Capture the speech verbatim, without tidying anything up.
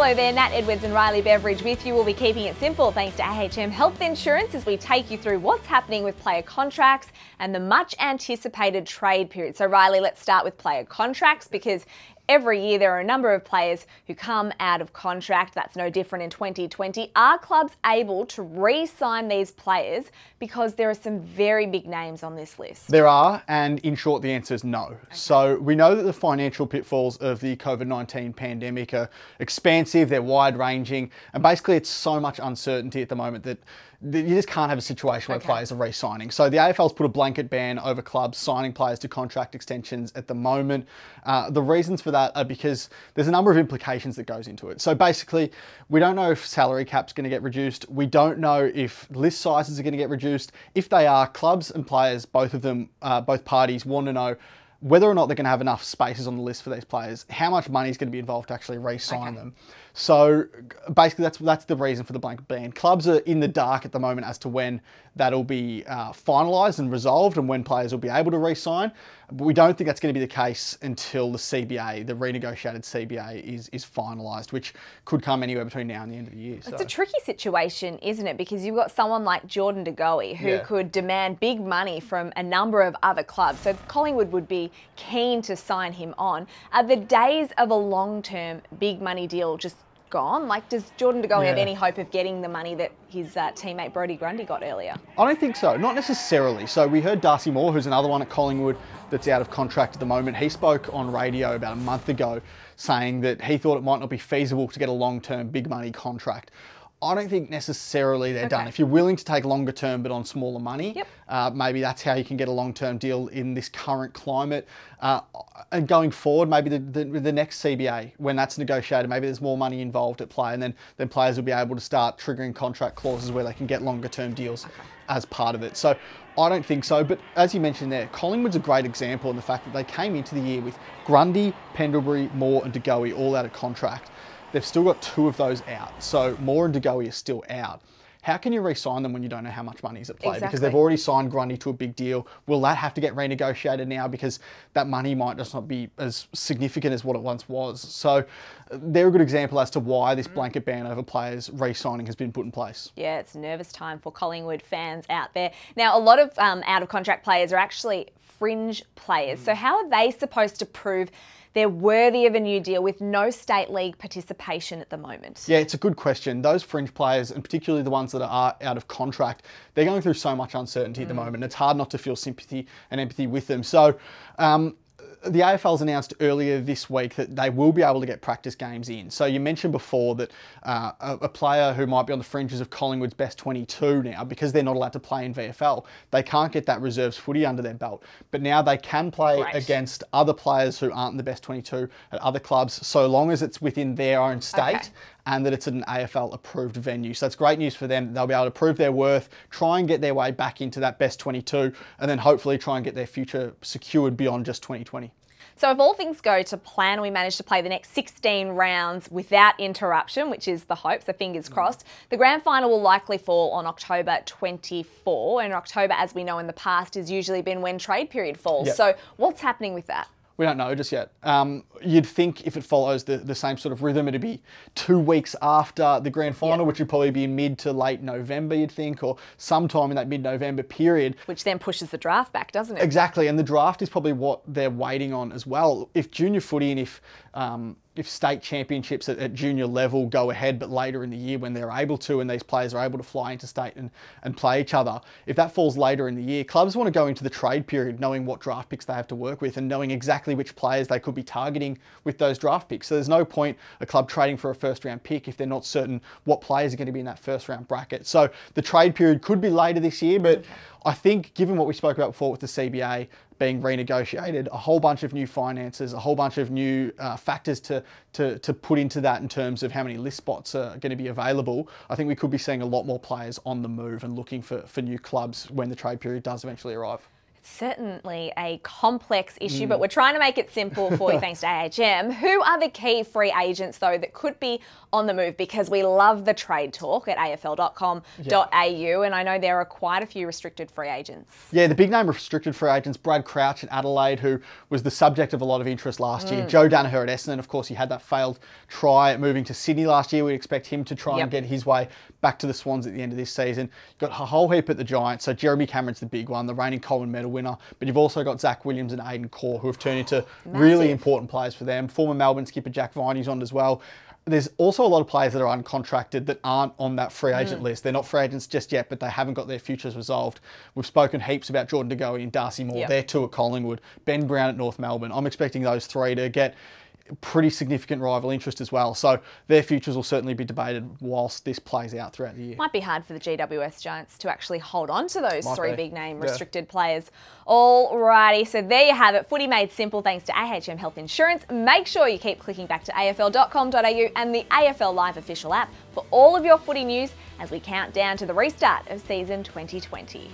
Hello there, Nat Edwards and Riley Beveridge with you. We'll be keeping it simple thanks to A H M Health Insurance as we take you through what's happening with player contracts and the much anticipated trade period. So Riley, let's start with player contracts because every year there are a number of players who come out of contract. That's no different in twenty twenty. Are clubs able to re-sign these players? Because there are some very big names on this list. There are, and in short, the answer is no. Okay. So we know that the financial pitfalls of the COVID nineteen pandemic are expansive, they're wide-ranging, and basically it's so much uncertainty at the moment that you just can't have a situation where okay. players are re-signing. So the A F L's put a blanket ban over clubs signing players to contract extensions at the moment. Uh, the reasons for that are because there's a number of implications that goes into it. So basically, we don't know if salary cap's going to get reduced. We don't know if list sizes are going to get reduced. If they are, clubs and players, both of them, uh, both parties want to know whether or not they're going to have enough spaces on the list for these players, how much money is going to be involved to actually re-sign okay. them. So basically, that's that's the reason for the blanket ban. Clubs are in the dark at the moment as to when that'll be uh, finalised and resolved and when players will be able to re-sign. But we don't think that's going to be the case until the C B A, the renegotiated C B A, is, is finalised, which could come anywhere between now and the end of the year. So. It's a tricky situation, isn't it? Because you've got someone like Jordan De Goey who yeah. could demand big money from a number of other clubs. So Collingwood would be keen to sign him on. Are the days of a long-term big money deal just gone? Like, does Jordan De Goey yeah. have any hope of getting the money that his uh, teammate Brodie Grundy got earlier? I don't think so. Not necessarily. So we heard Darcy Moore, who's another one at Collingwood that's out of contract at the moment. He spoke on radio about a month ago saying that he thought it might not be feasible to get a long-term big money contract. I don't think necessarily they're okay. done. If you're willing to take longer term but on smaller money, yep. uh, maybe that's how you can get a long-term deal in this current climate. Uh, and going forward, maybe the, the, the next C B A, when that's negotiated, maybe there's more money involved at play, and then, then players will be able to start triggering contract clauses where they can get longer-term deals okay. as part of it. So I don't think so, but as you mentioned there, Collingwood's a great example in the fact that they came into the year with Grundy, Pendlebury, Moore and De Goey all out of contract. They've still got two of those out. So Moore and De Goey are still out. How can you re-sign them when you don't know how much money is at play? Exactly. Because they've already signed Grundy to a big deal. Will that have to get renegotiated now? Because that money might just not be as significant as what it once was. So they're a good example as to why this blanket ban over players re-signing has been put in place. Yeah, it's a nervous time for Collingwood fans out there. Now, a lot of um, out-of-contract players are actually fringe players. Mm. So how are they supposed to prove they're worthy of a new deal with no state league participation at the moment? Yeah, it's a good question. Those fringe players, and particularly the ones that are out of contract, they're going through so much uncertainty mm. at the moment. It's hard not to feel sympathy and empathy with them. So um, the A F L's announced earlier this week that they will be able to get practice games in. So you mentioned before that uh, a, a player who might be on the fringes of Collingwood's best twenty-two now, because they're not allowed to play in V F L, they can't get that reserves footy under their belt. But now they can play right. against other players who aren't in the best twenty-two at other clubs, so long as it's within their own state. Okay. And that it's at an A F L-approved venue. So that's great news for them. They'll be able to prove their worth, try and get their way back into that best twenty-two, and then hopefully try and get their future secured beyond just twenty twenty. So if all things go to plan, we manage to play the next sixteen rounds without interruption, which is the hope, so fingers crossed. The grand final will likely fall on October twenty-fourth, and October, as we know in the past, has usually been when trade period falls. Yep. So what's happening with that? We don't know just yet. Um, you'd think if it follows the, the same sort of rhythm, it'd be two weeks after the grand final, yeah. which would probably be mid to late November, you'd think, or sometime in that mid-November period. Which then pushes the draft back, doesn't it? Exactly, and the draft is probably what they're waiting on as well. If junior footy and if um, if state championships at, at junior level go ahead, but later in the year when they're able to and these players are able to fly into state and, and play each other, if that falls later in the year, clubs want to go into the trade period knowing what draft picks they have to work with and knowing exactly which players they could be targeting with those draft picks. So there's no point a club trading for a first round pick if they're not certain what players are going to be in that first round bracket. So the trade period could be later this year, but I think given what we spoke about before with the C B A, being renegotiated, a whole bunch of new finances, a whole bunch of new uh, factors to, to, to put into that in terms of how many list spots are going to be available. I think we could be seeing a lot more players on the move and looking for, for new clubs when the trade period does eventually arrive. certainly a complex issue, mm. but we're trying to make it simple for you thanks to A H M. Who are the key free agents, though, that could be on the move? Because we love the trade talk at A F L dot com dot A U, yeah. and I know there are quite a few restricted free agents. Yeah, the big name restricted free agents, Brad Crouch at Adelaide, who was the subject of a lot of interest last mm. year. Joe Danaher at Essendon, of course, he had that failed try at moving to Sydney last year. We expect him to try yep. and get his way back to the Swans at the end of this season. You've got a whole heap at the Giants, so Jeremy Cameron's the big one, the reigning Coleman medal winner, but you've also got Zach Williams and Aidan Core, who have turned into Massive. really important players for them. Former Melbourne skipper Jack Viney's on as well. There's also a lot of players that are uncontracted that aren't on that free agent mm. list. They're not free agents just yet, but they haven't got their futures resolved. We've spoken heaps about Jordan De Goey and Darcy Moore. Yep. They're two at Collingwood. Ben Brown at North Melbourne. I'm expecting those three to get pretty significant rival interest as well. So their futures will certainly be debated whilst this plays out throughout the year. Might be hard for the G W S Giants to actually hold on to those Might three be. big name restricted yeah. players. Alrighty, so there you have it. Footy made simple thanks to A H M Health Insurance. Make sure you keep clicking back to A F L dot com dot A U and the A F L Live official app for all of your footy news as we count down to the restart of season twenty twenty.